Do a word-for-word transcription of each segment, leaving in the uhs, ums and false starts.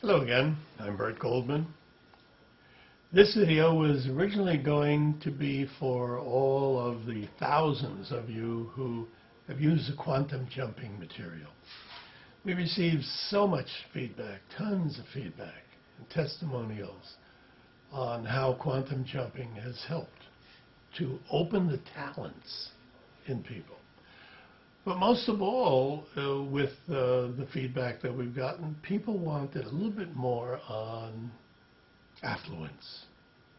Hello again, I'm Burt Goldman. This video was originally going to be for all of the thousands of you who have used the quantum jumping material. We received so much feedback, tons of feedback and testimonials on how quantum jumping has helped to open the talents in people. But most of all, uh, with uh, the feedback that we've gotten, people wanted a little bit more on affluence,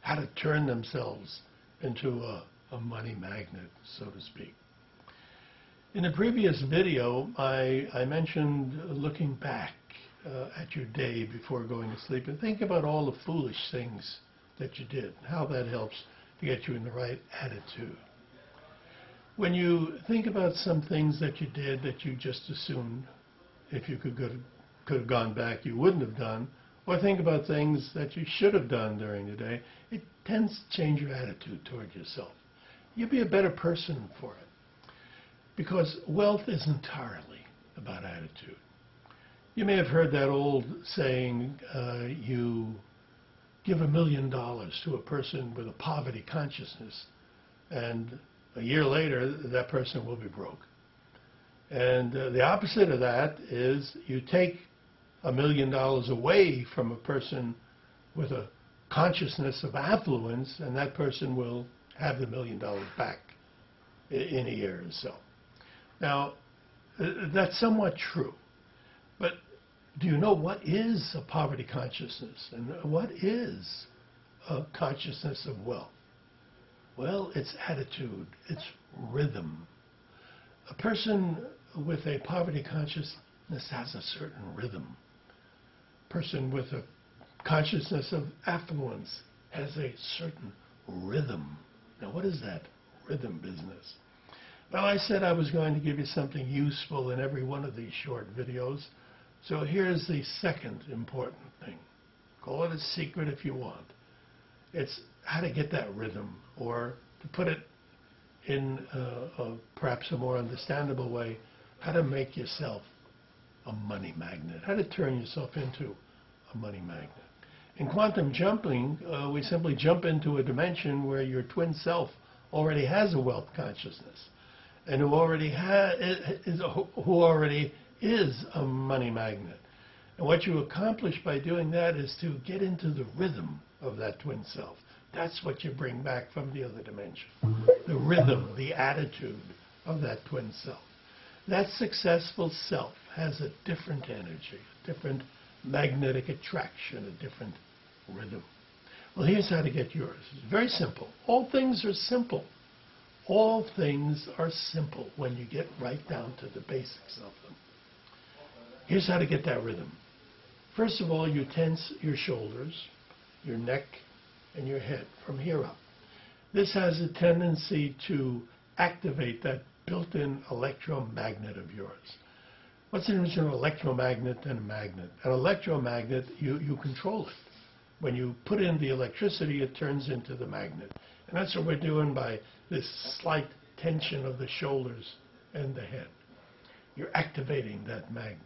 how to turn themselves into a, a money magnet, so to speak. In the previous video, I, I mentioned looking back uh, at your day before going to sleep and think about all the foolish things that you did, how that helps to get you in the right attitude. When you think about some things that you did that you just assumed if you could, go, could have gone back you wouldn't have done, or think about things that you should have done during the day, it tends to change your attitude toward yourself. You'll be a better person for it. Because wealth is entirely about attitude. You may have heard that old saying, uh, you give a million dollars to a person with a poverty consciousness and a year later, that person will be broke. And uh, the opposite of that is you take a million dollars away from a person with a consciousness of affluence, and that person will have the million dollars back in a year or so. Now, that's somewhat true. But do you know what is a poverty consciousness? And what is a consciousness of wealth? Well, it's attitude, it's rhythm. A person with a poverty consciousness has a certain rhythm. A person with a consciousness of affluence has a certain rhythm. Now, what is that rhythm business? Well, I said I was going to give you something useful in every one of these short videos. So here's the second important thing. Call it a secret if you want. It's how to get that rhythm, or to put it in uh, a, perhaps a more understandable way, how to make yourself a money magnet, how to turn yourself into a money magnet. In quantum jumping, uh, we simply jump into a dimension where your twin self already has a wealth consciousness, and who already, ha is a, who already is a money magnet. And what you accomplish by doing that is to get into the rhythm of that twin self. That's what you bring back from the other dimension. The rhythm, the attitude of that twin self. That successful self has a different energy, a different magnetic attraction, a different rhythm. Well, here's how to get yours. It's very simple. All things are simple. All things are simple when you get right down to the basics of them. Here's how to get that rhythm. First of all, you tense your shoulders, your neck, and your head from here up. This has a tendency to activate that built-in electromagnet of yours. What's the difference between an electromagnet and a magnet? An electromagnet, you, you control it. When you put in the electricity, it turns into the magnet. And that's what we're doing by this slight tension of the shoulders and the head. You're activating that magnet.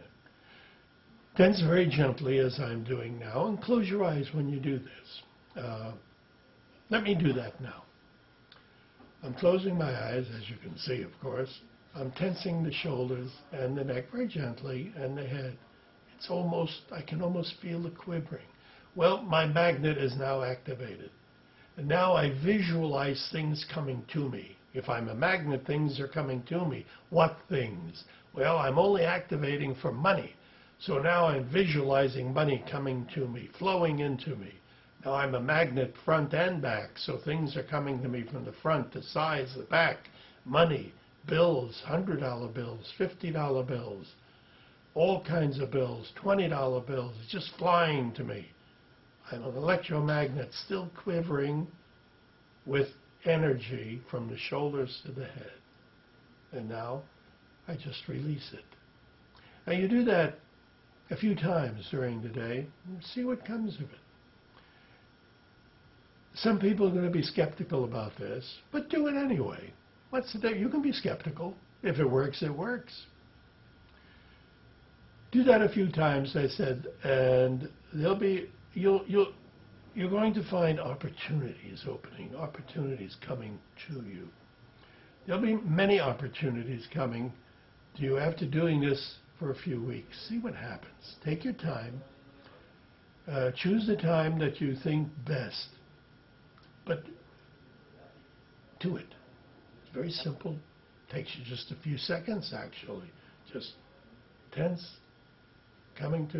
Tense very gently, as I'm doing now, and close your eyes when you do this. Uh, let me do that now. I'm closing my eyes, as you can see, of course. I'm tensing the shoulders and the neck very gently, and the head. It's almost, I can almost feel the quivering. Well, my magnet is now activated. And now I visualize things coming to me. If I'm a magnet, things are coming to me. What things? Well, I'm only activating for money. So now I'm visualizing money coming to me, flowing into me. Now I'm a magnet front and back, so things are coming to me from the front, the sides, the back. Money, bills, one hundred dollar bills, fifty dollar bills, all kinds of bills, twenty dollar bills. It's just flying to me. I'm an electromagnet still quivering with energy from the shoulders to the head. And now I just release it. Now you do that a few times during the day and see what comes of it. Some people are going to be skeptical about this, but do it anyway. What's the day? You can be skeptical. If it works, it works. do that a few times, I said, and there'll be, you'll, you'll, you're going to find opportunities opening, opportunities coming to you. There'll be many opportunities coming to you after doing this for a few weeks. See what happens. Take your time. Uh, choose the time that you think best. But do it. It's very simple. Takes you just a few seconds, actually. Just tense, coming to you.